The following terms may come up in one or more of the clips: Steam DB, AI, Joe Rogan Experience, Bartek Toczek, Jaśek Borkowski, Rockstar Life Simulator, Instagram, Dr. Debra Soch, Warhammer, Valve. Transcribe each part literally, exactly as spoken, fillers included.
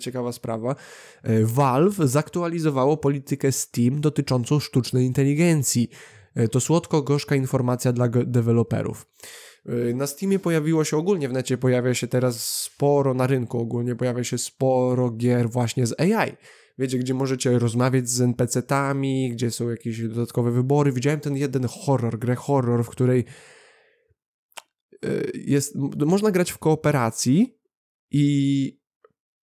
ciekawa sprawa. Valve zaktualizowało politykę Steam dotyczącą sztucznej inteligencji. To słodko-gorzka informacja dla deweloperów. Na Steamie pojawiło się ogólnie, w necie pojawia się teraz sporo, na rynku ogólnie pojawia się sporo gier właśnie z A I. Wiecie, gdzie możecie rozmawiać z en pe ce tami, gdzie są jakieś dodatkowe wybory. Widziałem ten jeden horror, grę horror, w której jest, można grać w kooperacji i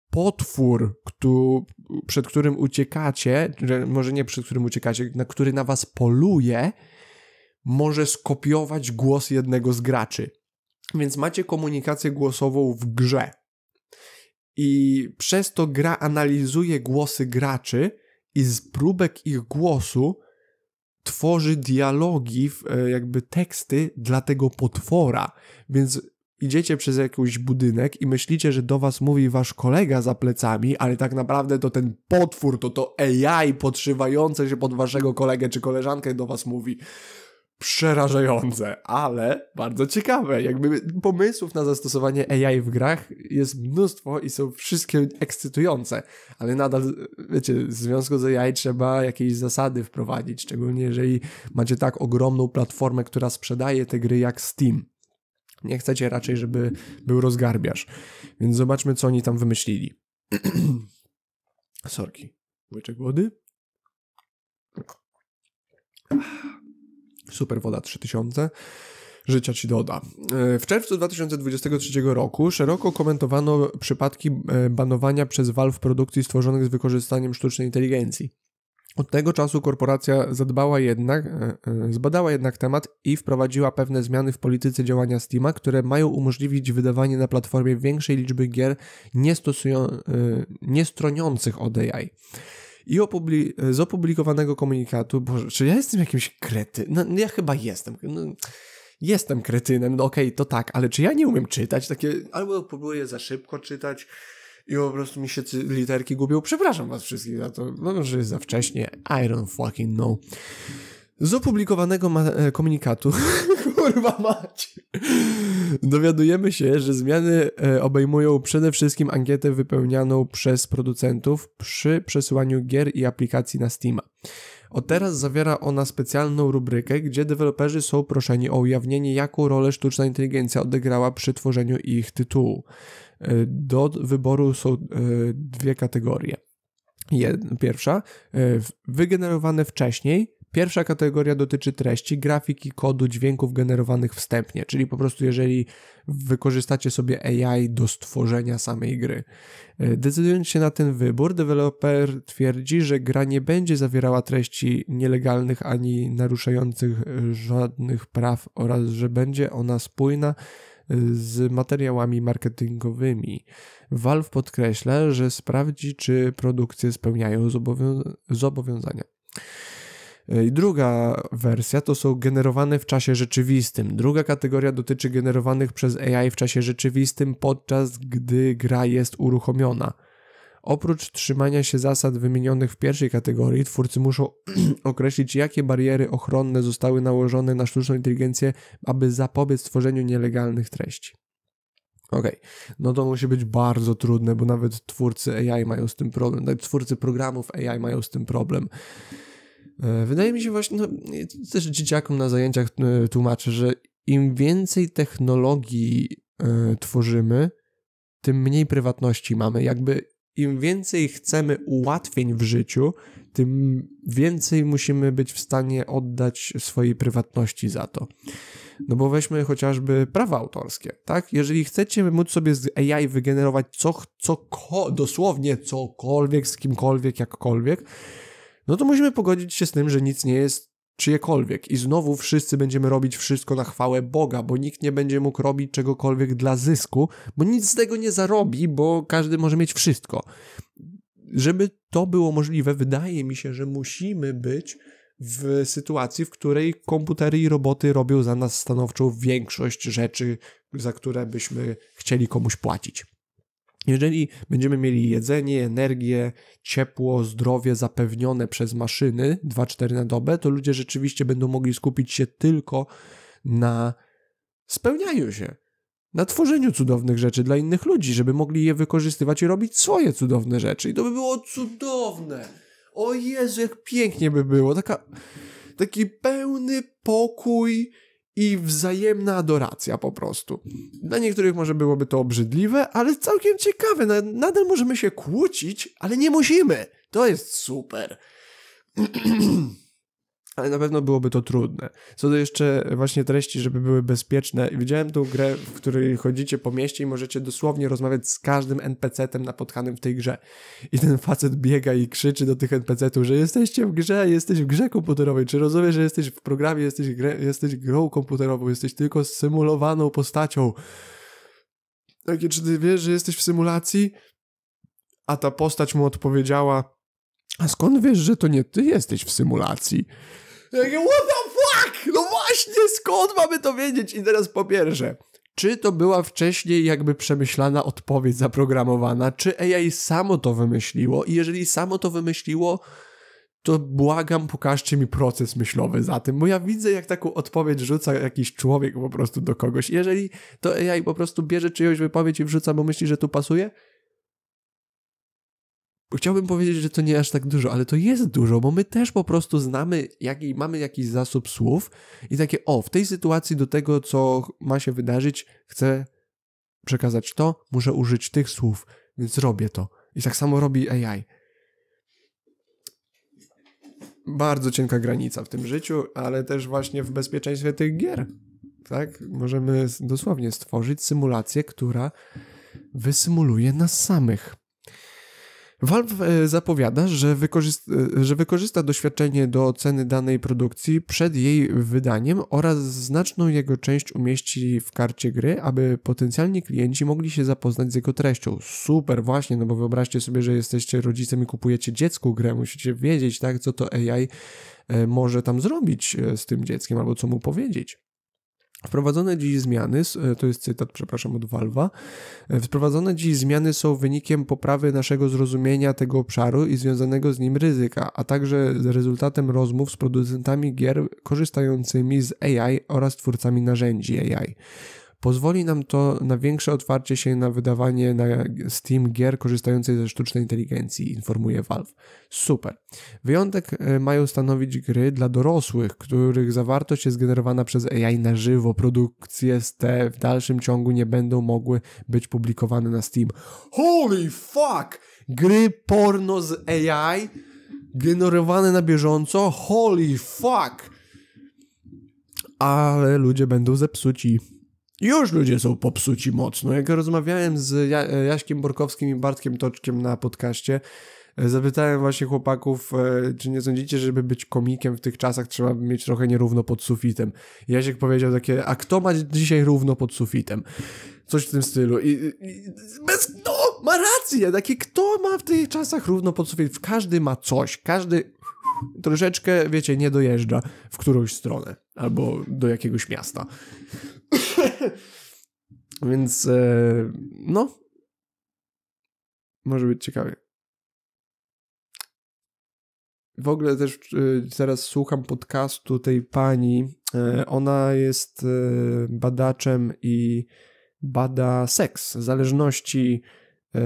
potwór, który, przed którym uciekacie, może nie przed którym uciekacie, na który na was poluje, może skopiować głos jednego z graczy. Więc macie komunikację głosową w grze. I przez to gra analizuje głosy graczy i z próbek ich głosu tworzy dialogi, jakby teksty dla tego potwora. Więc idziecie przez jakiś budynek i myślicie, że do was mówi wasz kolega za plecami, ale tak naprawdę to ten potwór, to to A I podszywające się pod waszego kolegę czy koleżankę do was mówi. Przerażające, ale bardzo ciekawe. Jakby pomysłów na zastosowanie A I w grach jest mnóstwo i są wszystkie ekscytujące, ale nadal, wiecie, w związku z A I trzeba jakieś zasady wprowadzić, szczególnie jeżeli macie tak ogromną platformę, która sprzedaje te gry jak Steam. Nie chcecie raczej, żeby był rozgarbiarz. Więc zobaczmy, co oni tam wymyślili. Sorki. Łyczek wody? Super woda trzy tysiące, życia ci doda. W czerwcu dwa tysiące dwudziestego trzeciego roku szeroko komentowano przypadki banowania przez Valve produkcji stworzonych z wykorzystaniem sztucznej inteligencji. Od tego czasu korporacja zadbała jednak, zbadała jednak temat i wprowadziła pewne zmiany w polityce działania Steama, które mają umożliwić wydawanie na platformie większej liczby gier nie, stosują, nie stroniących od A I. I z opublikowanego komunikatu, Boże, czy ja jestem jakimś kretynem? No, ja chyba jestem. No, jestem kretynem, no okej, okay, to tak, ale czy ja nie umiem czytać? Takie, albo próbuję za szybko czytać i po prostu mi się literki gubią. Przepraszam was wszystkich za to, no, że jest za wcześnie. I don't fucking know. Z opublikowanego komunikatu kurwa mać. Dowiadujemy się, że zmiany obejmują przede wszystkim ankietę wypełnianą przez producentów przy przesyłaniu gier i aplikacji na Steama. Od teraz zawiera ona specjalną rubrykę, gdzie deweloperzy są proszeni o ujawnienie, jaką rolę sztuczna inteligencja odegrała przy tworzeniu ich tytułu. Do wyboru są dwie kategorie. Pierwsza, wygenerowane wcześniej. Pierwsza kategoria dotyczy treści, grafiki, kodu, dźwięków generowanych wstępnie, czyli po prostu jeżeli wykorzystacie sobie A I do stworzenia samej gry. Decydując się na ten wybór, deweloper twierdzi, że gra nie będzie zawierała treści nielegalnych ani naruszających żadnych praw oraz że będzie ona spójna z materiałami marketingowymi. Valve podkreśla, że sprawdzi, czy produkcje spełniają zobowią- zobowiązania. I druga wersja to są generowane w czasie rzeczywistym. Druga kategoria dotyczy generowanych przez A I w czasie rzeczywistym, podczas gdy gra jest uruchomiona. Oprócz trzymania się zasad wymienionych w pierwszej kategorii, twórcy muszą określić, jakie bariery ochronne zostały nałożone na sztuczną inteligencję, aby zapobiec tworzeniu nielegalnych treści. Okej, okay. No to musi być bardzo trudne, bo nawet twórcy A I mają z tym problem, nawet twórcy programów A I mają z tym problem. Wydaje mi się właśnie, no, też dzieciakom na zajęciach tłumaczę, że im więcej technologii y, tworzymy, tym mniej prywatności mamy. Jakby im więcej chcemy ułatwień w życiu, tym więcej musimy być w stanie oddać swojej prywatności za to. No bo weźmy chociażby prawa autorskie, tak? Jeżeli chcecie móc sobie z A I wygenerować co, co, dosłownie cokolwiek, z kimkolwiek, jakkolwiek, no to musimy pogodzić się z tym, że nic nie jest czyjekolwiek i znowu wszyscy będziemy robić wszystko na chwałę Boga, bo nikt nie będzie mógł robić czegokolwiek dla zysku, bo nic z tego nie zarobi, bo każdy może mieć wszystko. Żeby to było możliwe, wydaje mi się, że musimy być w sytuacji, w której komputery i roboty robią za nas stanowczą większość rzeczy, za które byśmy chcieli komuś płacić. Jeżeli będziemy mieli jedzenie, energię, ciepło, zdrowie zapewnione przez maszyny dwa cztery na dobę, to ludzie rzeczywiście będą mogli skupić się tylko na spełnianiu się. na tworzeniu cudownych rzeczy dla innych ludzi, żeby mogli je wykorzystywać i robić swoje cudowne rzeczy. I to by było cudowne. O Jezu, jak pięknie by było. Taka, taki pełny pokój i wzajemna adoracja po prostu. Dla niektórych może byłoby to obrzydliwe, ale całkiem ciekawe. Nadal możemy się kłócić, ale nie musimy. To jest super. Ale na pewno byłoby to trudne. Co do jeszcze właśnie treści, żeby były bezpieczne. Widziałem tą grę, w której chodzicie po mieście i możecie dosłownie rozmawiać z każdym en pe ce tem napotkanym w tej grze. I ten facet biega i krzyczy do tych en pe ce tów, że jesteście w grze, jesteś w grze komputerowej. Czy rozumiesz, że jesteś w programie, jesteś, grę, jesteś grą komputerową, jesteś tylko symulowaną postacią. Takie, czy ty wiesz, że jesteś w symulacji? A ta postać mu odpowiedziała: a skąd wiesz, że to nie ty jesteś w symulacji? What the fuck? No właśnie, skąd mamy to wiedzieć? I teraz po pierwsze, czy to była wcześniej jakby przemyślana odpowiedź zaprogramowana, czy a i samo to wymyśliło? I jeżeli samo to wymyśliło, to błagam, pokażcie mi proces myślowy za tym, bo ja widzę, jak taką odpowiedź rzuca jakiś człowiek po prostu do kogoś. Jeżeli to a i po prostu bierze czyjąś wypowiedź i wrzuca, bo myśli, że tu pasuje, chciałbym powiedzieć, że to nie aż tak dużo, ale to jest dużo, bo my też po prostu znamy, jaki, mamy jakiś zasób słów i takie, o, w tej sytuacji do tego, co ma się wydarzyć, chcę przekazać to, muszę użyć tych słów, więc robię to. I tak samo robi a i. Bardzo cienka granica w tym życiu, ale też właśnie w bezpieczeństwie tych gier. Tak? Możemy dosłownie stworzyć symulację, która wysymuluje nas samych. Valve zapowiada, że wykorzysta, że wykorzysta doświadczenie do oceny danej produkcji przed jej wydaniem oraz znaczną jego część umieści w karcie gry, aby potencjalni klienci mogli się zapoznać z jego treścią. Super, właśnie, no bo wyobraźcie sobie, że jesteście rodzicem i kupujecie dziecku grę, musicie wiedzieć, tak, co to a i może tam zrobić z tym dzieckiem albo co mu powiedzieć. Wprowadzone dziś zmiany, to jest cytat, przepraszam, od Valve'a, wprowadzone dziś zmiany są wynikiem poprawy naszego zrozumienia tego obszaru i związanego z nim ryzyka, a także rezultatem rozmów z producentami gier korzystającymi z a i oraz twórcami narzędzi a i. Pozwoli nam to na większe otwarcie się na wydawanie na Steam gier korzystających ze sztucznej inteligencji, informuje Valve. Super. Wyjątek mają stanowić gry dla dorosłych, których zawartość jest generowana przez a i na żywo. Produkcje z te w dalszym ciągu nie będą mogły być publikowane na Steam. Holy fuck! Gry porno z a i generowane na bieżąco? Holy fuck! Ale ludzie będą zepsuci. Już ludzie są popsuci mocno. Jak rozmawiałem z ja Jaśkiem Borkowskim i Bartkiem Toczkiem na podcaście, zapytałem właśnie chłopaków, czy nie sądzicie, żeby być komikiem w tych czasach trzeba mieć trochę nierówno pod sufitem. Jaśek powiedział takie, a kto ma dzisiaj równo pod sufitem? Coś w tym stylu. I, i bez, no, ma rację. Takie, kto ma w tych czasach równo pod sufitem? Każdy ma coś. Każdy troszeczkę, wiecie, nie dojeżdża w którąś stronę albo do jakiegoś miasta. Więc e, no może być ciekawie. W ogóle też e, teraz słucham podcastu tej pani, e, ona jest e, badaczem i bada seks, zależności e,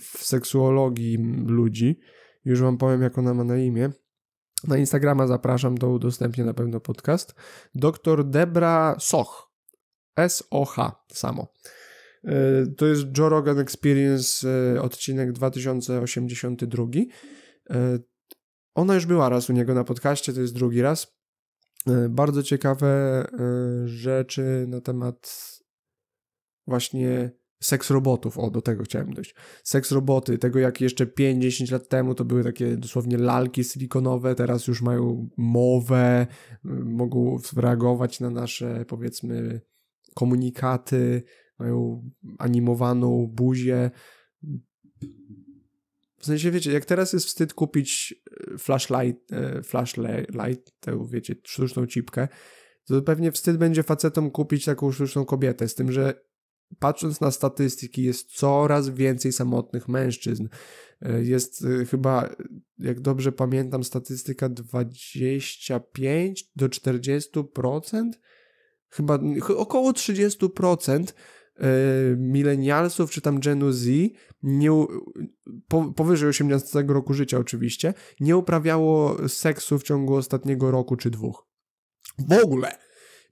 w seksuologii ludzi. Już wam powiem, jak ona ma na imię. Na Instagrama zapraszam, to udostępnię na pewno podcast. doktor Debra Soch, S O H, samo. To jest Joe Rogan Experience, odcinek dwa tysiące osiemdziesiąty drugi. Ona już była raz u niego na podcaście, to jest drugi raz. Bardzo ciekawe rzeczy na temat właśnie seks robotów, o do tego chciałem dojść. Seks roboty, tego jak jeszcze pięć dziesięć lat temu to były takie dosłownie lalki silikonowe, teraz już mają mowę, mogą reagować na nasze, powiedzmy, komunikaty, mają animowaną buzię. W sensie, wiecie, jak teraz jest wstyd kupić flashlight, flashlight, tę, wiecie, sztuczną cipkę, to pewnie wstyd będzie facetom kupić taką sztuczną kobietę, z tym, że patrząc na statystyki, jest coraz więcej samotnych mężczyzn. Jest chyba, jak dobrze pamiętam, statystyka dwadzieścia pięć do czterdziestu procent, chyba około trzydziestu procent milenialsów czy tam Genu Z nie, po, powyżej osiemnastego roku życia oczywiście, nie uprawiało seksu w ciągu ostatniego roku czy dwóch. W ogóle!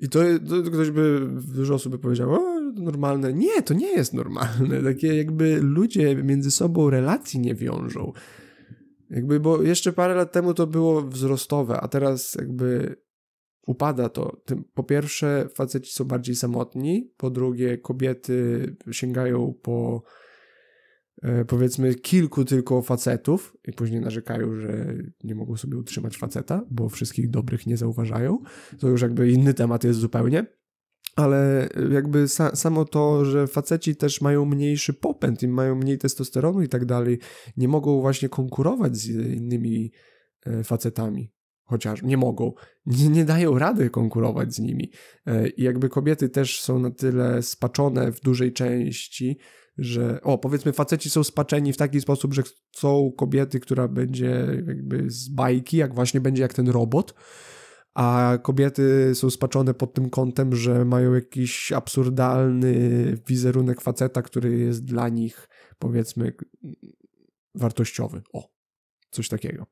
I to, to ktoś by, dużo osób by powiedziało, o, normalne. Nie, to nie jest normalne. Takie jakby ludzie między sobą relacji nie wiążą. Jakby, bo jeszcze parę lat temu to było wzrostowe, a teraz jakby upada to. Po pierwsze, faceci są bardziej samotni, po drugie, kobiety sięgają po powiedzmy kilku tylko facetów i później narzekają, że nie mogą sobie utrzymać faceta, bo wszystkich dobrych nie zauważają. To już jakby inny temat jest zupełnie. Ale jakby sa, samo to, że faceci też mają mniejszy popęd i mają mniej testosteronu i tak dalej, nie mogą właśnie konkurować z innymi facetami. Chociaż nie mogą, nie, nie dają rady konkurować z nimi. I jakby kobiety też są na tyle spaczone w dużej części, że o, powiedzmy faceci są spaczeni w taki sposób, że chcą kobiety, która będzie jakby z bajki, jak właśnie będzie jak ten robot, a kobiety są spaczone pod tym kątem, że mają jakiś absurdalny wizerunek faceta, który jest dla nich powiedzmy wartościowy. O, coś takiego.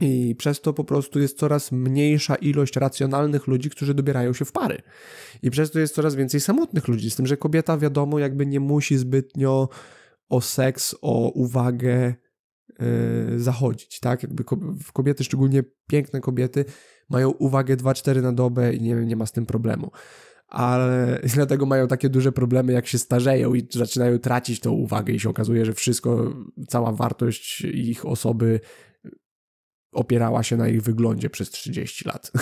I przez to po prostu jest coraz mniejsza ilość racjonalnych ludzi, którzy dobierają się w pary. I przez to jest coraz więcej samotnych ludzi. Z tym, że kobieta wiadomo jakby nie musi zbytnio o seks, o uwagę yy, zachodzić, tak? Jakby kobiety, szczególnie piękne kobiety, mają uwagę dwa cztery na dobę i nie, nie ma z tym problemu. Ale dlatego mają takie duże problemy, jak się starzeją i zaczynają tracić tą uwagę i się okazuje, że wszystko, cała wartość ich osoby opierała się na ich wyglądzie przez trzydzieści lat.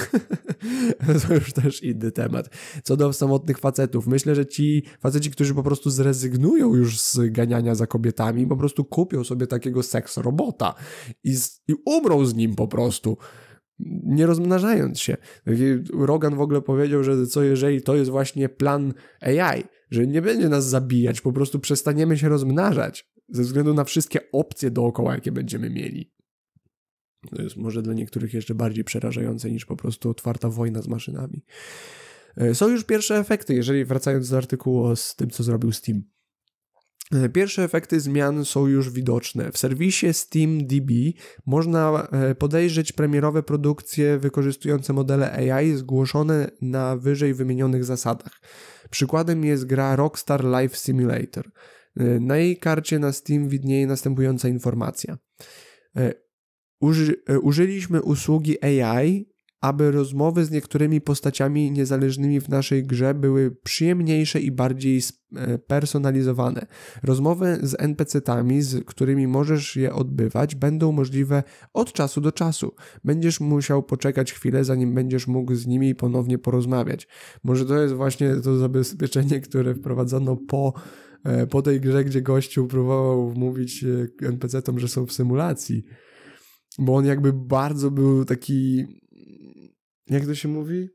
To już też inny temat. Co do samotnych facetów, myślę, że ci faceci, którzy po prostu zrezygnują już z ganiania za kobietami, po prostu kupią sobie takiego seks-robota i, i umrą z nim po prostu, nie rozmnażając się. Rogan w ogóle powiedział, że co jeżeli to jest właśnie plan A I, że nie będzie nas zabijać, po prostu przestaniemy się rozmnażać ze względu na wszystkie opcje dookoła, jakie będziemy mieli. To jest może dla niektórych jeszcze bardziej przerażające niż po prostu otwarta wojna z maszynami. Są już pierwsze efekty, jeżeli wracając do artykułu o tym, co zrobił Steam. Pierwsze efekty zmian są już widoczne. W serwisie Steam D B można podejrzeć premierowe produkcje wykorzystujące modele A I zgłoszone na wyżej wymienionych zasadach. Przykładem jest gra Rockstar Life Simulator. Na jej karcie na Steam widnieje następująca informacja. Uży, użyliśmy usługi A I, aby rozmowy z niektórymi postaciami niezależnymi w naszej grze były przyjemniejsze i bardziej spersonalizowane. Rozmowy z en pi si tami, z którymi możesz je odbywać, będą możliwe od czasu do czasu. Będziesz musiał poczekać chwilę, zanim będziesz mógł z nimi ponownie porozmawiać. Może to jest właśnie to zabezpieczenie, które wprowadzono po... po tej grze, gdzie gościu próbował mówić en pi si tom, że są w symulacji. Bo on jakby bardzo był taki, jak to się mówi,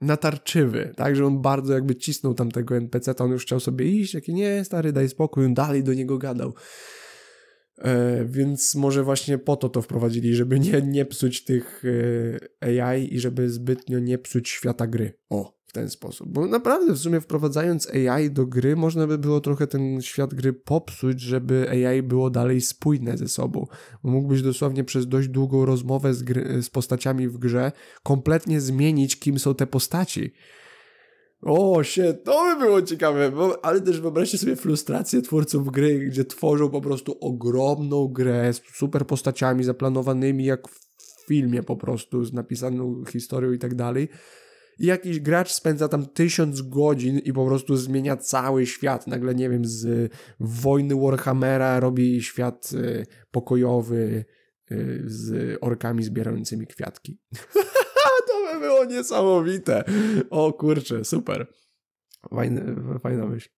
natarczywy, tak, że on bardzo jakby cisnął tamtego en pi si ta, on już chciał sobie iść, taki nie, stary, daj spokój, on dalej do niego gadał. E, więc może właśnie po to to wprowadzili, żeby nie, nie psuć tych e, A I i żeby zbytnio nie psuć świata gry. O, w ten sposób. Bo naprawdę w sumie wprowadzając A I do gry, można by było trochę ten świat gry popsuć, żeby A I było dalej spójne ze sobą. Bo mógłbyś dosłownie przez dość długą rozmowę z, gry, z postaciami w grze kompletnie zmienić, kim są te postaci. O, się, to by było ciekawe, bo, ale też wyobraźcie sobie frustrację twórców gry, gdzie tworzą po prostu ogromną grę z super postaciami zaplanowanymi jak w filmie po prostu, z napisaną historią i tak dalej. I jakiś gracz spędza tam tysiąc godzin i po prostu zmienia cały świat. Nagle, nie wiem, z wojny Warhammera robi świat y, pokojowy y, z orkami zbierającymi kwiatki. To by było niesamowite. O kurczę, super. Fajna, fajna myśl.